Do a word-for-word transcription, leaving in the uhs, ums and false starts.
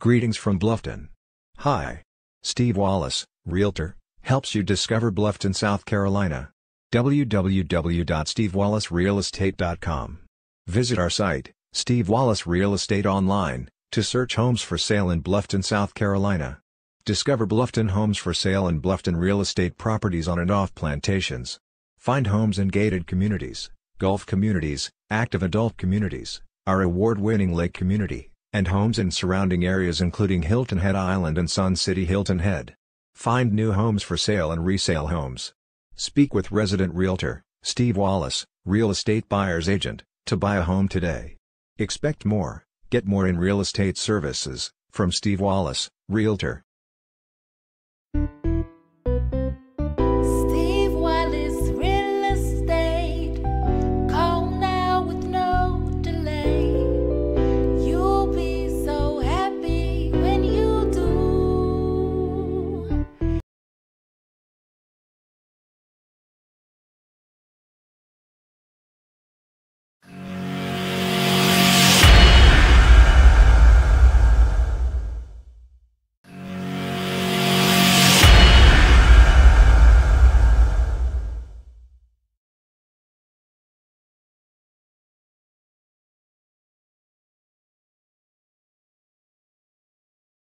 Greetings from Bluffton. Hi. Steve Wallace, Realtor, helps you discover Bluffton, South Carolina. w w w dot steve wallace real estate dot com. Visit our site, Steve Wallace Real Estate Online, to search homes for sale in Bluffton, South Carolina. Discover Bluffton homes for sale and Bluffton real estate properties on and off plantations. Find homes in gated communities, golf communities, active adult communities, our award-winning lake community, and homes in surrounding areas including Hilton Head Island and Sun City Hilton Head. Find new homes for sale and resale homes. Speak with resident realtor, Steve Wallace, real estate buyer's agent, to buy a home today. Expect more, get more in real estate services, from Steve Wallace, Realtor.